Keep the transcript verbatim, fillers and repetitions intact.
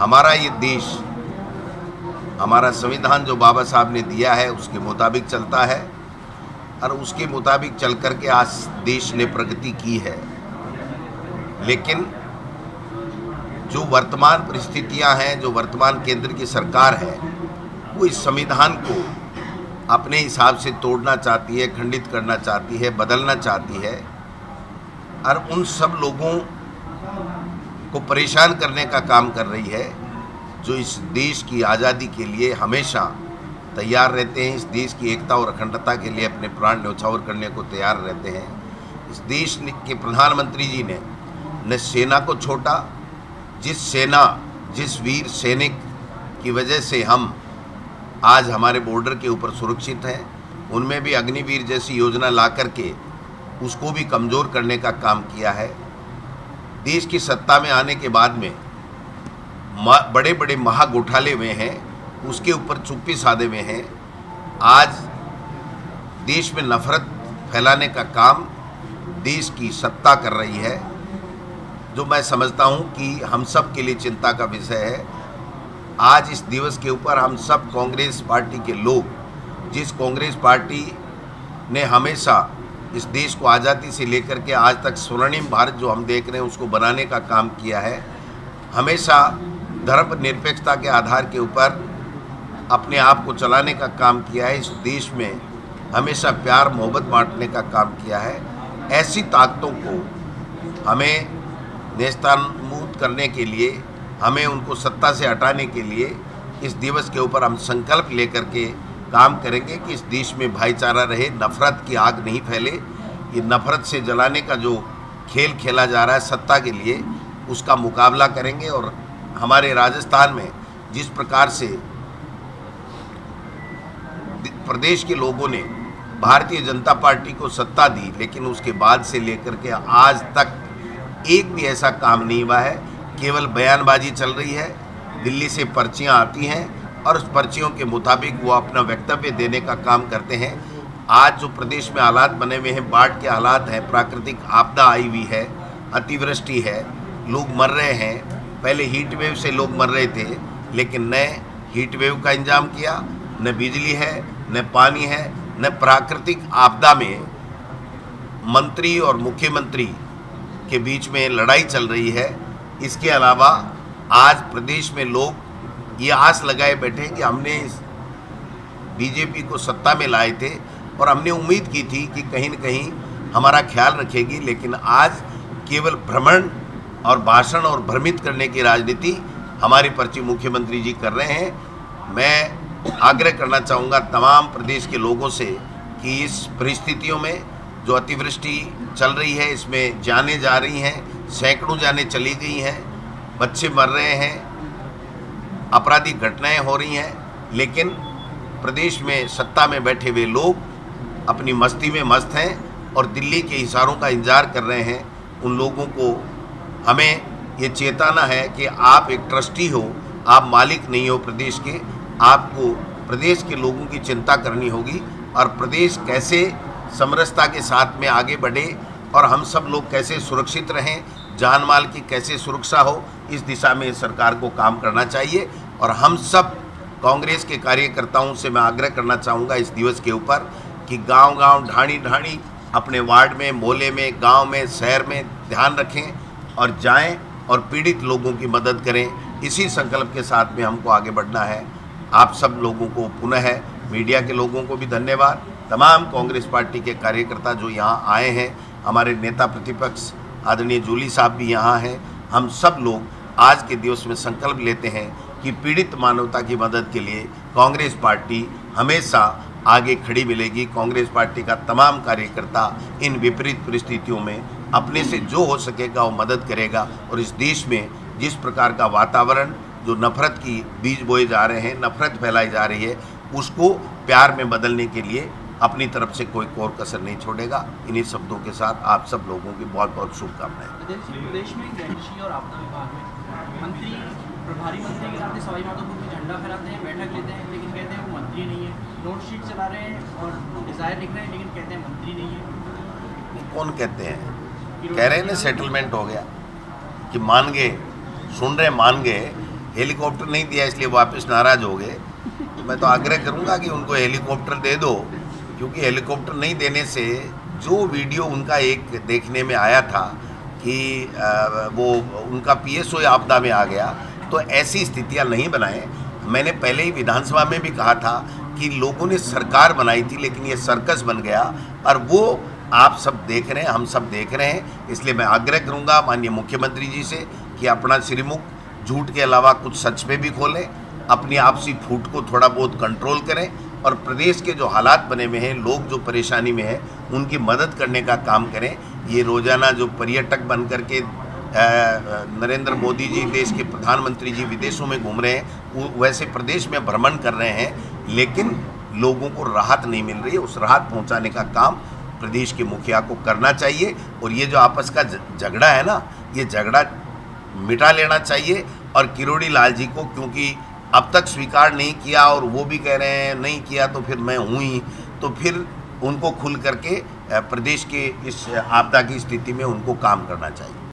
हमारा ये देश, हमारा संविधान जो बाबा साहब ने दिया है उसके मुताबिक चलता है और उसके मुताबिक चल कर के आज देश ने प्रगति की है। लेकिन जो वर्तमान परिस्थितियां हैं, जो वर्तमान केंद्र की सरकार है, वो इस संविधान को अपने हिसाब से तोड़ना चाहती है, खंडित करना चाहती है, बदलना चाहती है और उन सब लोगों को परेशान करने का काम कर रही है जो इस देश की आज़ादी के लिए हमेशा तैयार रहते हैं, इस देश की एकता और अखंडता के लिए अपने प्राण न्यौछावर करने को तैयार रहते हैं। इस देश के प्रधानमंत्री जी ने न सेना को छोड़ा, जिस सेना, जिस वीर सैनिक की वजह से हम आज हमारे बॉर्डर के ऊपर सुरक्षित हैं, उनमें भी अग्निवीर जैसी योजना ला करके उसको भी कमज़ोर करने का काम किया है। देश की सत्ता में आने के बाद में बड़े बड़े महाघोटाले हुए हैं, उसके ऊपर चुप्पी साधे हुए हैं। आज देश में नफरत फैलाने का काम देश की सत्ता कर रही है, जो मैं समझता हूं कि हम सब के लिए चिंता का विषय है। आज इस दिवस के ऊपर हम सब कांग्रेस पार्टी के लोग, जिस कांग्रेस पार्टी ने हमेशा इस देश को आज़ादी से लेकर के आज तक स्वर्णिम भारत जो हम देख रहे हैं उसको बनाने का काम किया है, हमेशा धर्म निरपेक्षता के आधार के ऊपर अपने आप को चलाने का काम किया है, इस देश में हमेशा प्यार मोहब्बत बांटने का काम किया है। ऐसी ताकतों को हमें नेस्तनाबूद करने के लिए, हमें उनको सत्ता से हटाने के लिए इस दिवस के ऊपर हम संकल्प लेकर के काम करेंगे कि इस देश में भाईचारा रहे, नफरत की आग नहीं फैले। ये नफरत से जलाने का जो खेल खेला जा रहा है सत्ता के लिए, उसका मुकाबला करेंगे। और हमारे राजस्थान में जिस प्रकार से प्रदेश के लोगों ने भारतीय जनता पार्टी को सत्ता दी, लेकिन उसके बाद से लेकर के आज तक एक भी ऐसा काम नहीं हुआ है, केवल बयानबाजी चल रही है। दिल्ली से पर्चियां आती हैं और उस पर्चियों के मुताबिक वो अपना वक्तव्य देने का काम करते हैं। आज जो प्रदेश में हालात बने हुए हैं, बाढ़ के हालात हैं, प्राकृतिक आपदा आई हुई है, अतिवृष्टि है, लोग मर रहे हैं। पहले हीट वेव से लोग मर रहे थे, लेकिन न हीट वेव का इंतजाम किया, न बिजली है, न पानी है, न प्राकृतिक आपदा में मंत्री और मुख्यमंत्री के बीच में लड़ाई चल रही है। इसके अलावा आज प्रदेश में लोग ये आस लगाए बैठे हैं कि हमने बीजेपी को सत्ता में लाए थे और हमने उम्मीद की थी कि कहीं न कहीं हमारा ख्याल रखेगी, लेकिन आज केवल भ्रमण और भाषण और भ्रमित करने की राजनीति हमारे पर्ची मुख्यमंत्री जी कर रहे हैं। मैं आग्रह करना चाहूँगा तमाम प्रदेश के लोगों से कि इस परिस्थितियों में जो अतिवृष्टि चल रही है, इसमें जानें जा रही हैं, सैकड़ों जानें चली गई हैं, बच्चे मर रहे हैं, आपराधिक घटनाएं हो रही हैं, लेकिन प्रदेश में सत्ता में बैठे हुए लोग अपनी मस्ती में मस्त हैं और दिल्ली के इशारों का इंतजार कर रहे हैं। उन लोगों को हमें ये चेताना है कि आप एक ट्रस्टी हो, आप मालिक नहीं हो प्रदेश के, आपको प्रदेश के लोगों की चिंता करनी होगी और प्रदेश कैसे समरसता के साथ में आगे बढ़े और हम सब लोग कैसे सुरक्षित रहें, जान माल की कैसे सुरक्षा हो, इस दिशा में सरकार को काम करना चाहिए। और हम सब कांग्रेस के कार्यकर्ताओं से मैं आग्रह करना चाहूँगा इस दिवस के ऊपर कि गाँव-गाँव, ढाणी-ढाणी, अपने वार्ड में, मोहल्ले में, गाँव में, शहर में ध्यान रखें और जाएं और पीड़ित लोगों की मदद करें। इसी संकल्प के साथ में हमको आगे बढ़ना है। आप सब लोगों को पुनः है, मीडिया के लोगों को भी धन्यवाद, तमाम कांग्रेस पार्टी के कार्यकर्ता जो यहाँ आए हैं, हमारे नेता प्रतिपक्ष आदरणीय जूली साहब भी यहाँ हैं। हम सब लोग आज के दिवस में संकल्प लेते हैं कि पीड़ित मानवता की मदद के लिए कांग्रेस पार्टी हमेशा आगे खड़ी मिलेगी। कांग्रेस पार्टी का तमाम कार्यकर्ता इन विपरीत परिस्थितियों में अपने से जो हो सकेगा वो मदद करेगा और इस देश में जिस प्रकार का वातावरण, जो नफरत की बीज बोए जा रहे हैं, नफरत फैलाई जा रही है, उसको प्यार में बदलने के लिए अपनी तरफ से कोई कोर कसर नहीं छोड़ेगा। इन्हीं शब्दों के साथ आप सब लोगों की बहुत बहुत शुभकामनाएं। प्रदेश में गृह और आपदा विभाग में मंत्री, प्रभारी मंत्री के साथ सवाई माधोपुर में झंडा फहराते हैं, बैठक लेते हैं, लेकिन कहते हैं वो मंत्री नहीं है। नोट शीट चला रहे हैं और डिजायर लिख रहे हैं, लेकिन कहते हैं मंत्री नहीं है। कौन कहते हैं? कह रहे हैं ना, सेटलमेंट हो गया कि मान गए, सुन रहे मान गए। हेलीकॉप्टर नहीं दिया इसलिए वापस नाराज हो गए। मैं तो आग्रह करूंगा कि उनको हेलीकॉप्टर दे दो, क्योंकि हेलीकॉप्टर नहीं देने से जो वीडियो उनका एक देखने में आया था कि वो उनका पीएसओ आपदा में आ गया, तो ऐसी स्थितियां नहीं बनाएं। मैंने पहले ही विधानसभा में भी कहा था कि लोगों ने सरकार बनाई थी लेकिन ये सर्कस बन गया, और वो आप सब देख रहे हैं, हम सब देख रहे हैं। इसलिए मैं आग्रह करूँगा माननीय मुख्यमंत्री जी से कि अपना श्रीमुख झूठ के अलावा कुछ सच पे भी खोलें, अपनी आपसी फूट को थोड़ा बहुत कंट्रोल करें, और प्रदेश के जो हालात बने हुए हैं, लोग जो परेशानी में हैं, उनकी मदद करने का काम करें। ये रोज़ाना जो पर्यटक बन करके नरेंद्र मोदी जी, देश के प्रधानमंत्री जी विदेशों में घूम रहे हैं, वैसे प्रदेश में भ्रमण कर रहे हैं, लेकिन लोगों को राहत नहीं मिल रही है। उस राहत पहुँचाने का काम प्रदेश के मुखिया को करना चाहिए, और ये जो आपस का झगड़ा है ना, ये झगड़ा मिटा लेना चाहिए। और किरोड़ी लाल जी को क्योंकि अब तक स्वीकार नहीं किया, और वो भी कह रहे हैं नहीं किया तो फिर मैं हूँ ही, तो फिर उनको खुल करके प्रदेश के इस आपदा की स्थिति में उनको काम करना चाहिए।